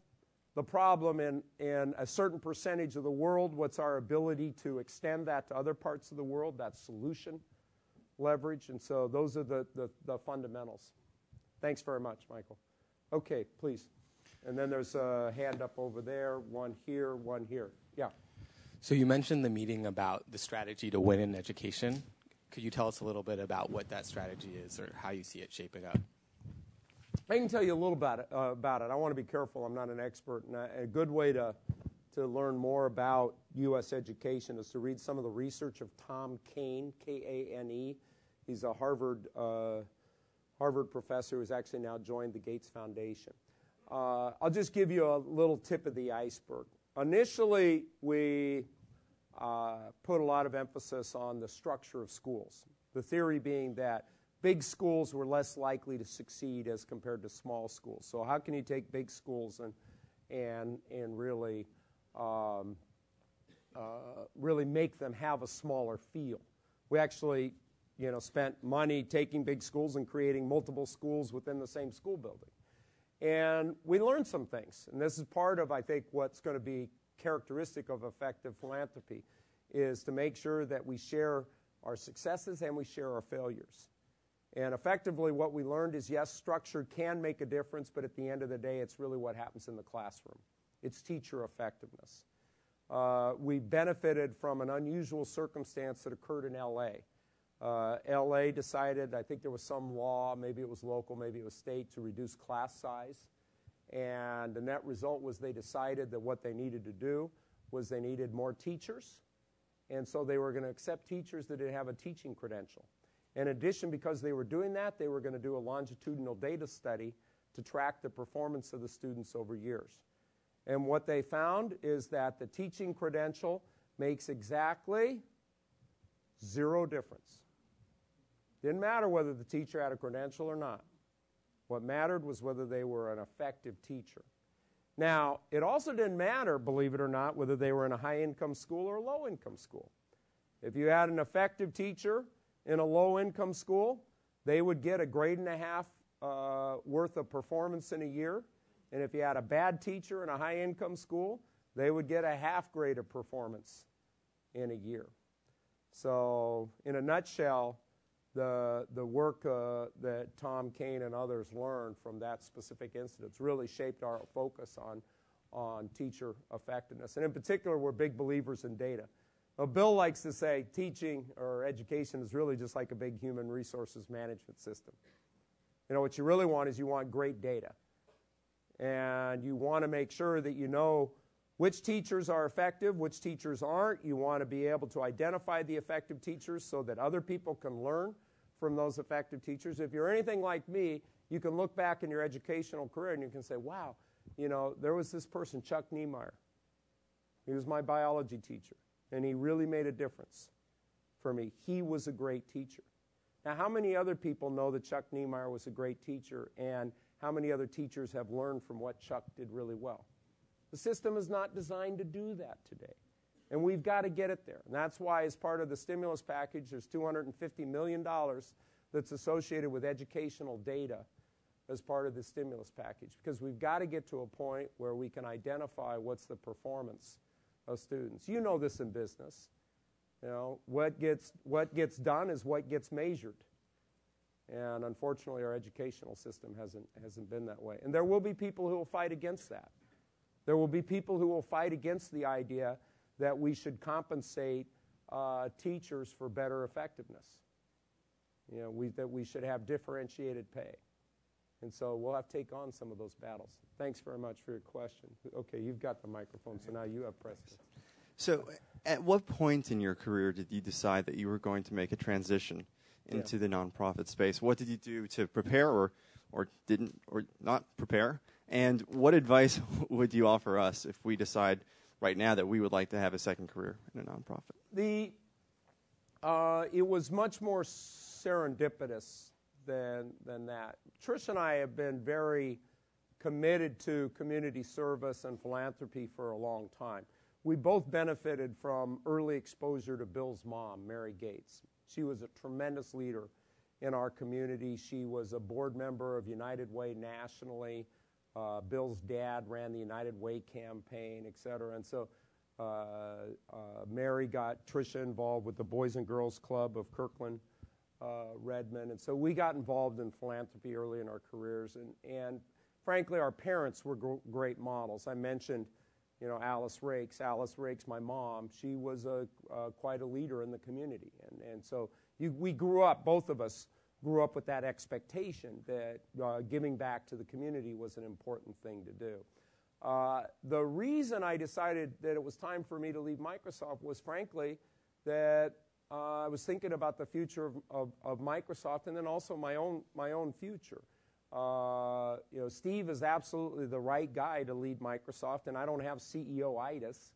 the problem in, in a certain percentage of the world, what's our ability to extend that to other parts of the world, that solution leverage. And so those are the, the, the fundamentals. Thanks very much, Michael. Okay, please. And then there's a hand up over there, one here, one here. Yeah. So you mentioned the meeting about the strategy to win in education. Could you tell us a little bit about what that strategy is or how you see it shaping up? I can tell you a little about it. Uh, about it. I want to be careful. I'm not an expert. And a good way to, to learn more about U S education is to read some of the research of Tom Kane, K A N E. He's a Harvard, uh, Harvard professor who's actually now joined the Gates Foundation. Uh, I'll just give you a little tip of the iceberg. Initially, we... Uh, put a lot of emphasis on the structure of schools. The theory being that big schools were less likely to succeed as compared to small schools. So how can you take big schools and, and, and really, um, uh, really make them have a smaller feel? We actually, you know, spent money taking big schools and creating multiple schools within the same school building. And we learned some things. And this is part of, I think, what's going to be characteristic of effective philanthropy is to make sure that we share our successes and we share our failures. And effectively what we learned is, yes, structure can make a difference, but at the end of the day, it's really what happens in the classroom. It's teacher effectiveness. Uh, we benefited from an unusual circumstance that occurred in L A. Uh, L A decided, I think there was some law, maybe it was local, maybe it was state, to reduce class size. And the net result was they decided that what they needed to do was they needed more teachers. And so they were going to accept teachers that didn't have a teaching credential. In addition, because they were doing that, they were going to do a longitudinal data study to track the performance of the students over years. And what they found is that the teaching credential makes exactly zero difference. Didn't matter whether the teacher had a credential or not. What mattered was whether they were an effective teacher. Now, it also didn't matter, believe it or not, whether they were in a high-income school or a low-income school. If you had an effective teacher in a low-income school, they would get a grade and a half uh, worth of performance in a year. And if you had a bad teacher in a high-income school, they would get a half grade of performance in a year. So in a nutshell, the, the work uh, that Tom Kane and others learned from that specific incident really shaped our focus on, on teacher effectiveness. And in particular, we're big believers in data. Well, Bill likes to say teaching or education is really just like a big human resources management system. You know, what you really want is you want great data. And you want to make sure that you know which teachers are effective, which teachers aren't. You want to be able to identify the effective teachers so that other people can learn from those effective teachers. If you're anything like me, you can look back in your educational career and you can say, wow, you know, there was this person, Chuck Niemeyer. He was my biology teacher, and he really made a difference for me. He was a great teacher. Now, how many other people know that Chuck Niemeyer was a great teacher, and how many other teachers have learned from what Chuck did really well? The system is not designed to do that today, and we've got to get it there. And that's why, as part of the stimulus package, there's two hundred fifty million dollars that's associated with educational data as part of the stimulus package, because we've got to get to a point where we can identify what's the performance of students. You know this in business. You know, what gets, what gets done is what gets measured. And unfortunately, our educational system hasn't, hasn't been that way. And there will be people who will fight against that. There will be people who will fight against the idea that we should compensate uh, teachers for better effectiveness. You know, we, that we should have differentiated pay. And so we'll have to take on some of those battles. Thanks very much for your question. Okay, you've got the microphone, so now you have precedence. So at what point in your career did you decide that you were going to make a transition into yeah. the nonprofit space? What did you do to prepare or, or didn't or not prepare? And what advice would you offer us if we decide right now that we would like to have a second career in a nonprofit? The, uh, it was much more serendipitous than, than that. Trish and I have been very committed to community service and philanthropy for a long time. We both benefited from early exposure to Bill's mom, Mary Gates. She was a tremendous leader in our community. She was a board member of United Way nationally. Uh, Bill's dad ran the United Way campaign, et cetera. And so uh, uh, Mary got Tricia involved with the Boys and Girls Club of Kirkland, Uh, Redmond, and so we got involved in philanthropy early in our careers, and, and frankly, our parents were gr great models. I mentioned, you know, Alice Raikes. Alice Raikes, my mom, she was a, uh, quite a leader in the community, and, and so you, we grew up, both of us grew up with that expectation that uh, giving back to the community was an important thing to do. Uh, the reason I decided that it was time for me to leave Microsoft was, frankly, that Uh, I was thinking about the future of, of, of Microsoft, and then also my own, my own future. Uh, you know, Steve is absolutely the right guy to lead Microsoft, and I don't have C E O-itis.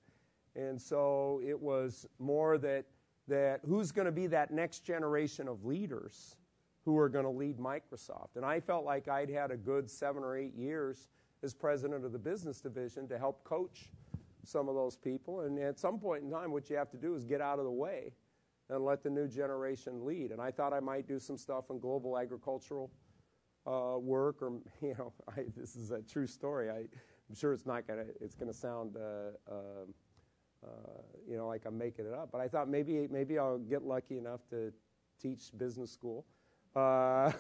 And so it was more that, that who's going to be that next generation of leaders who are going to lead Microsoft? And I felt like I'd had a good seven or eight years as president of the business division to help coach some of those people. And at some point in time, what you have to do is get out of the way and let the new generation lead. And I thought I might do some stuff in global agricultural uh, work, or you know, I, this is a true story. I, I'm sure it's not gonna, it's gonna sound, uh, uh, uh, you know, like I'm making it up. But I thought maybe, maybe I'll get lucky enough to teach business school. Uh,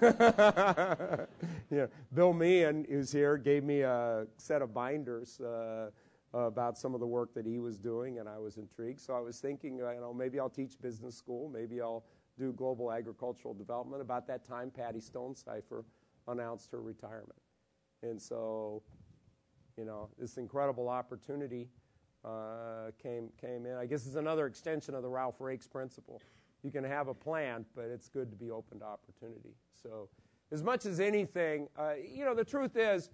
you know, Bill Meehan, who's here, gave me a set of binders Uh, about some of the work that he was doing, and I was intrigued. So I was thinking, you know, maybe I'll teach business school, maybe I'll do global agricultural development. About that time, Patty Stonecipher announced her retirement. And so, you know, this incredible opportunity uh, came, came in. I guess it's another extension of the Ralph Raikes principle. You can have a plan, but it's good to be open to opportunity. So as much as anything, uh, you know, the truth is,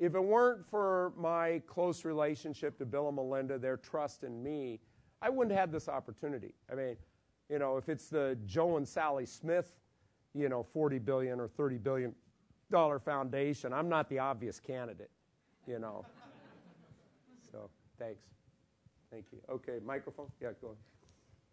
if it weren't for my close relationship to Bill and Melinda, their trust in me, I wouldn't have this opportunity. I mean, you know, if it's the Joe and Sally Smith, you know, forty billion dollars or thirty billion dollar foundation, I'm not the obvious candidate, you know. Thanks. Thank you. Okay, microphone. Yeah, go on.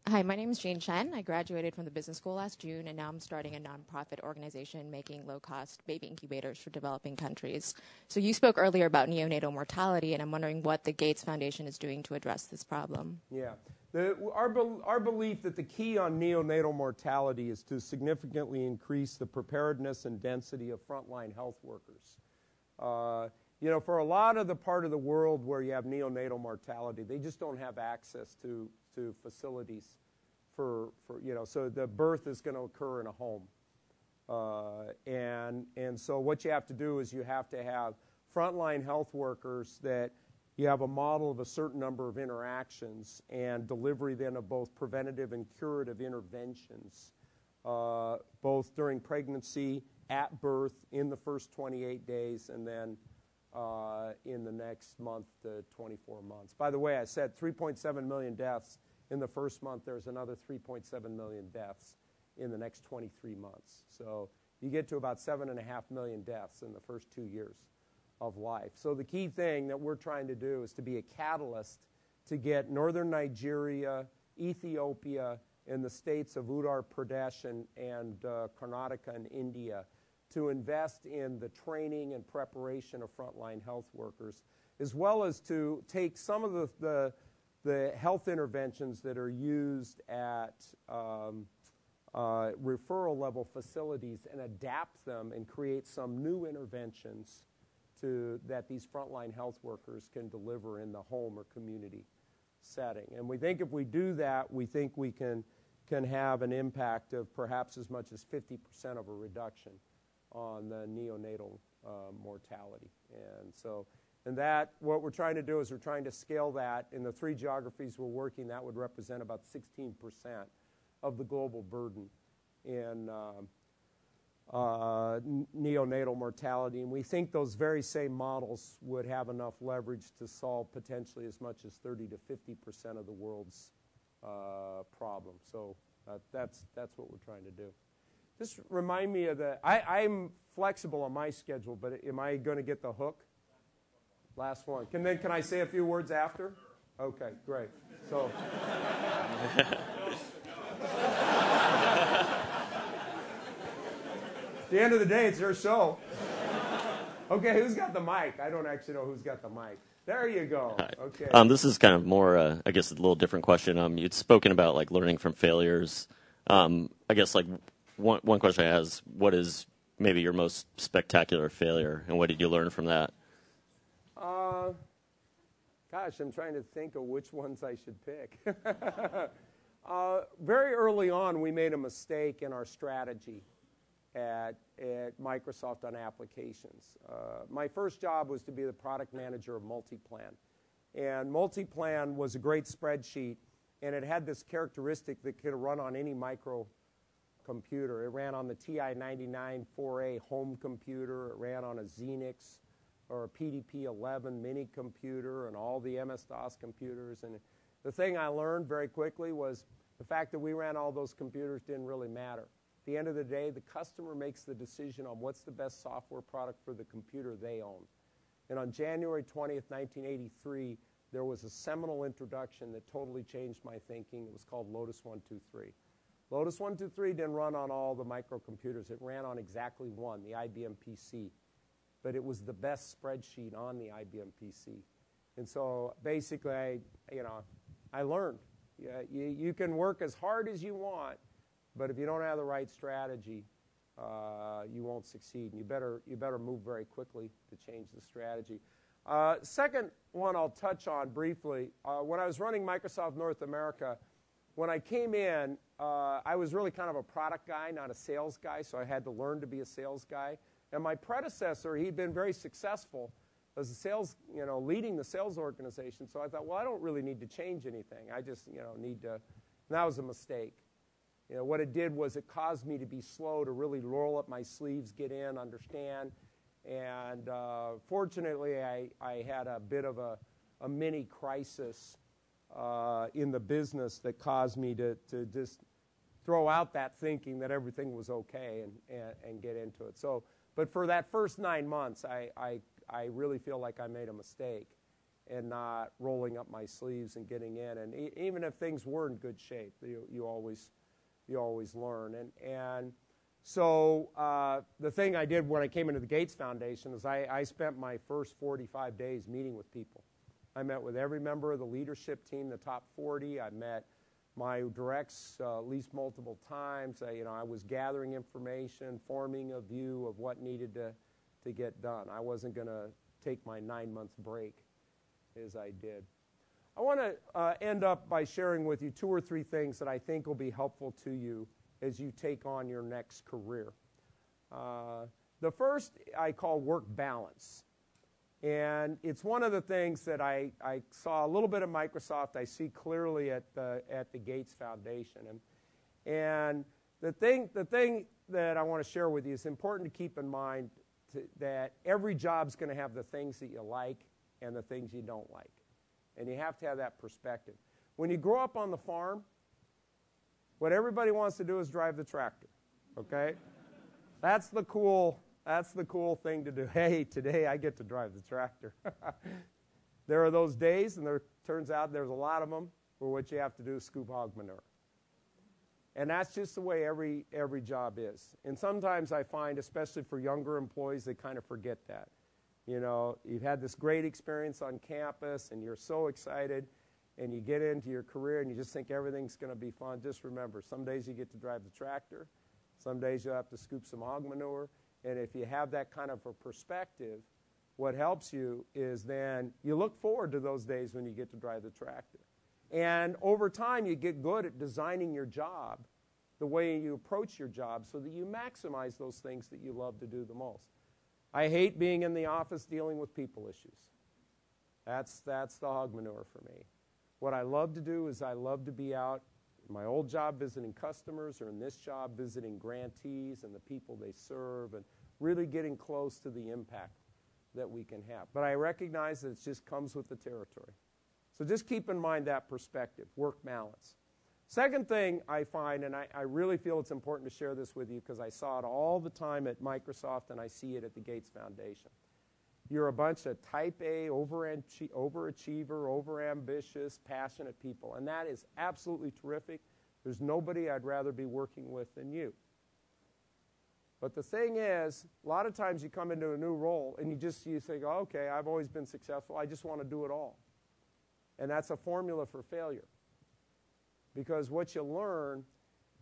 Hi, my name is Jane Chen. I graduated from the business school last June, and now I'm starting a nonprofit organization making low-cost baby incubators for developing countries. So you spoke earlier about neonatal mortality, and I'm wondering what the Gates Foundation is doing to address this problem. Yeah. The, our, our belief that the key on neonatal mortality is to significantly increase the preparedness and density of frontline health workers. Uh, you know, for a lot of the part of the world where you have neonatal mortality, they just don't have access to to facilities for, for, you know, so the birth is going to occur in a home. Uh, and, and so what you have to do is you have to have frontline health workers that you have a model of a certain number of interactions and delivery then of both preventative and curative interventions, uh, both during pregnancy, at birth, in the first twenty-eight days, and then Uh, in the next month to twenty-four months. By the way, I said three point seven million deaths in the first month. There's another three point seven million deaths in the next twenty-three months. So you get to about seven point five million deaths in the first two years of life. So the key thing that we're trying to do is to be a catalyst to get northern Nigeria, Ethiopia, and the states of Uttar Pradesh and, and uh, Karnataka and India to invest in the training and preparation of frontline health workers, as well as to take some of the, the, the health interventions that are used at um, uh, referral level facilities and adapt them and create some new interventions to, that these frontline health workers can deliver in the home or community setting. And we think if we do that, we think we can, can have an impact of perhaps as much as fifty percent of a reduction on the neonatal uh, mortality. And so, and that, what we're trying to do is we're trying to scale that. In the three geographies we're working, that would represent about sixteen percent of the global burden in um, uh, neonatal mortality. And we think those very same models would have enough leverage to solve potentially as much as thirty to fifty percent of the world's uh, problem. So uh, that's, that's what we're trying to do. Just remind me of the, I, I'm flexible on my schedule, but am I going to get the hook? Last one. Can then, can I say a few words after? Okay, great. So. At the end of the day, it's your show. Okay, who's got the mic? I don't actually know who's got the mic. There you go. Okay. Um, this is kind of more, uh, I guess, a little different question. Um, you'd spoken about, like, learning from failures. Um, I guess, like, One, one question I have is, what is maybe your most spectacular failure, and what did you learn from that? Uh, gosh, I'm trying to think of which ones I should pick. uh, very early on, we made a mistake in our strategy at, at Microsoft on applications. Uh, my first job was to be the product manager of Multiplan. And Multiplan was a great spreadsheet, and it had this characteristic that could run on any micro computer. It ran on the T I ninety-nine four A home computer. It ran on a Xenix or a P D P eleven mini computer and all the M S DOS computers. And the thing I learned very quickly was the fact that we ran all those computers didn't really matter. At the end of the day, the customer makes the decision on what's the best software product for the computer they own. And on January twentieth, nineteen eighty-three, there was a seminal introduction that totally changed my thinking. It was called Lotus one two three. Lotus one two three didn't run on all the microcomputers. It ran on exactly one, the I B M P C. But it was the best spreadsheet on the I B M P C. And so basically, I, you know, I learned. Yeah, you, you can work as hard as you want, but if you don't have the right strategy, uh, you won't succeed. And you better, you better move very quickly to change the strategy. Uh, second one I'll touch on briefly. Uh, when I was running Microsoft North America, when I came in, uh, I was really kind of a product guy, not a sales guy, so I had to learn to be a sales guy. And my predecessor, he'd been very successful as a sales, you know, leading the sales organization. So I thought, well, I don't really need to change anything. I just, you know, need to. And that was a mistake. You know, what it did was it caused me to be slow to really roll up my sleeves, get in, understand. And uh, fortunately, I, I had a bit of a, a mini crisis Uh, in the business that caused me to, to just throw out that thinking that everything was okay and, and, and get into it. So, but for that first nine months, I, I, I really feel like I made a mistake. and not rolling up my sleeves and getting in. And e even if things were in good shape, you, you always you always learn. And, and so uh, the thing I did when I came into the Gates Foundation is I, I spent my first forty-five days meeting with people. I met with every member of the leadership team, the top forty. I met my directs uh, at least multiple times. I, you know, I was gathering information, forming a view of what needed to, to get done. I wasn't going to take my nine-month break as I did. I want to uh, end up by sharing with you two or three things that I think will be helpful to you as you take on your next career. Uh, the first I call work balance. And it's one of the things that I, I saw a little bit of Microsoft. I see clearly at the, at the Gates Foundation. And, and the, thing, the thing that I want to share with you is important to keep in mind to, that every job's going to have the things that you like and the things you don't like. And you have to have that perspective. When you grow up on the farm, what everybody wants to do is drive the tractor, okay? That's the cool... That's the cool thing to do. Hey, today I get to drive the tractor. There are those days, and there turns out there's a lot of them, where what you have to do is scoop hog manure. And that's just the way every, every job is. And sometimes I find, especially for younger employees, they kind of forget that. You know, you've had this great experience on campus, and you're so excited, and you get into your career, and you just think everything's going to be fun. Just remember, some days you get to drive the tractor. Some days you'll have to scoop some hog manure. And if you have that kind of a perspective, what helps you is then you look forward to those days when you get to drive the tractor. And over time, you get good at designing your job, the way you approach your job, so that you maximize those things that you love to do the most. I hate being in the office dealing with people issues. That's, that's the hog manure for me. What I love to do is I love to be out in my old job visiting customers, or in this job visiting grantees and the people they serve, and really getting close to the impact that we can have. But I recognize that it just comes with the territory. So just keep in mind that perspective, work balance. Second thing I find, and I, I really feel it's important to share this with you because I saw it all the time at Microsoft and I see it at the Gates Foundation. You're a bunch of type A, overachiever, overambitious, passionate people. And that is absolutely terrific. There's nobody I'd rather be working with than you. But the thing is, a lot of times you come into a new role and you just you think, oh, okay, I've always been successful. I just want to do it all. And that's a formula for failure. Because what you learn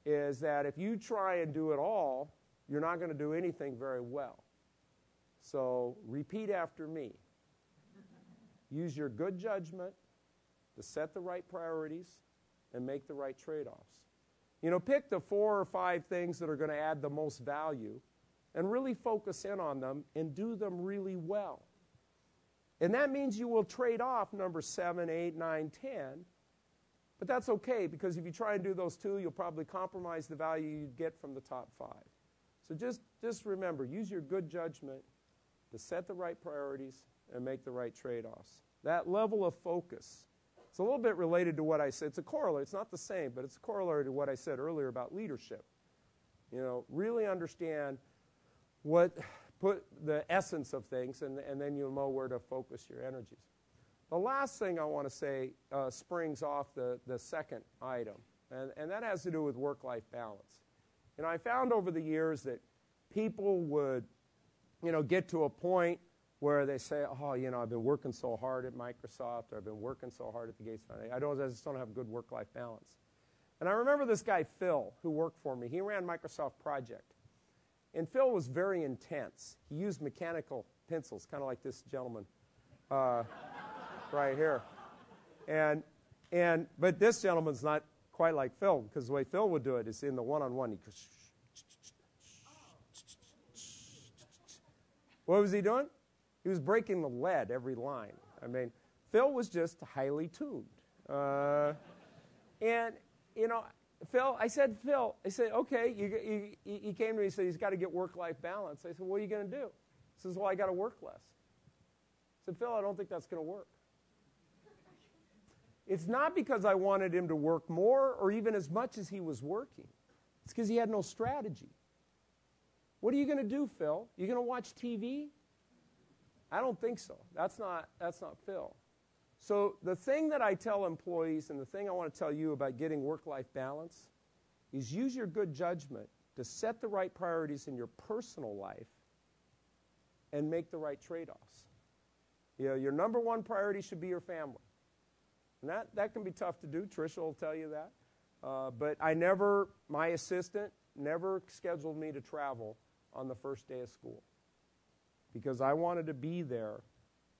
is that if you try and do it all, you're not going to do anything very well. So repeat after me. Use your good judgment to set the right priorities and make the right trade-offs. You know, pick the four or five things that are going to add the most value and really focus in on them and do them really well. And that means you will trade off number seven, eight, nine, ten. But that's okay, because if you try and do those two, you'll probably compromise the value you get from the top five. So just, just remember, use your good judgment to set the right priorities and make the right trade-offs. That level of focus, it's a little bit related to what I said. It's a corollary. It's not the same, but it's a corollary to what I said earlier about leadership. You know, really understand what, put the essence of things, and, and then you'll know where to focus your energies. The last thing I want to say uh, springs off the, the second item, and, and that has to do with work-life balance. You know, I found over the years that people would you know, get to a point where they say, oh, you know, I've been working so hard at Microsoft, or I've been working so hard at the Gates Foundation. I, don't, I just don't have good work-life balance. And I remember this guy, Phil, who worked for me. He ran Microsoft Project. And Phil was very intense. He used mechanical pencils, kind of like this gentleman uh, right here. And, and, but this gentleman's not quite like Phil, because the way Phil would do it is in the one-on-one. He goes, what was he doing? He was breaking the lead every line. I mean, Phil was just highly tuned. Uh, and, you know, Phil, I said, Phil, I said, okay, you, you, he came to me and said, he's got to get work-life balance. I said, what are you going to do? He says, well, I got to work less. I said, Phil, I don't think that's going to work. It's not because I wanted him to work more or even as much as he was working. It's because he had no strategy. What are you going to do, Phil? You're going to watch T V? I don't think so. That's not, that's not Phil. So the thing that I tell employees and the thing I want to tell you about getting work-life balance is use your good judgment to set the right priorities in your personal life and make the right trade-offs. You know, your number one priority should be your family. And that, that can be tough to do. Trish will tell you that. Uh, but I never, my assistant never scheduled me to travel on the first day of school because I wanted to be there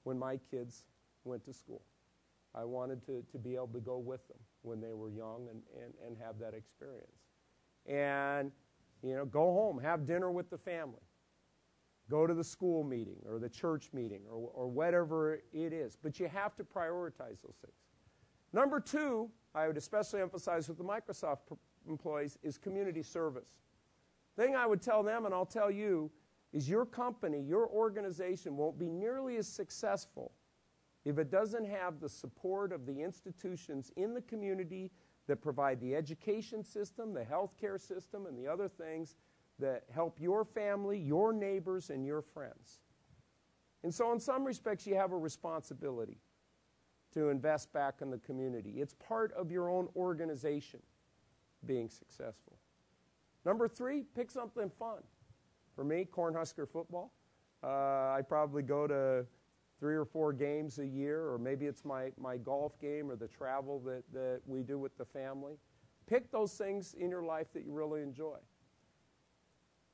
when my kids went to school. I wanted to, to be able to go with them when they were young and, and, and have that experience. And, you know, go home, have dinner with the family. Go to the school meeting or the church meeting or, or whatever it is. But you have to prioritize those things. Number two, I would especially emphasize with the Microsoft employees, is community service. The thing I would tell them, and I'll tell you, is your company, your organization won't be nearly as successful if it doesn't have the support of the institutions in the community that provide the education system, the healthcare system, and the other things that help your family, your neighbors, and your friends. And so in some respects, you have a responsibility to invest back in the community. It's part of your own organization being successful. Number three, pick something fun. For me, Cornhusker football. Uh, I probably go to three or four games a year, or maybe it's my, my golf game or the travel that, that we do with the family. Pick those things in your life that you really enjoy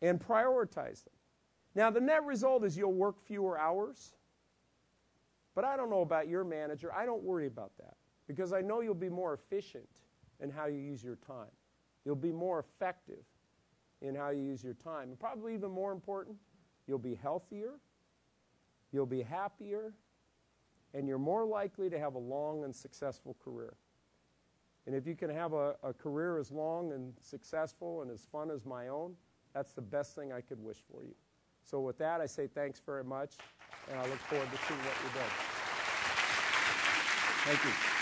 and prioritize them. Now, the net result is you'll work fewer hours, but I don't know about your manager. I don't worry about that because I know you'll be more efficient in how you use your time. You'll be more effective in how you use your time. And probably even more important, you'll be healthier, you'll be happier, and you're more likely to have a long and successful career. And if you can have a, a career as long and successful and as fun as my own, that's the best thing I could wish for you. So with that, I say thanks very much, and I look forward to seeing what you do. Thank you.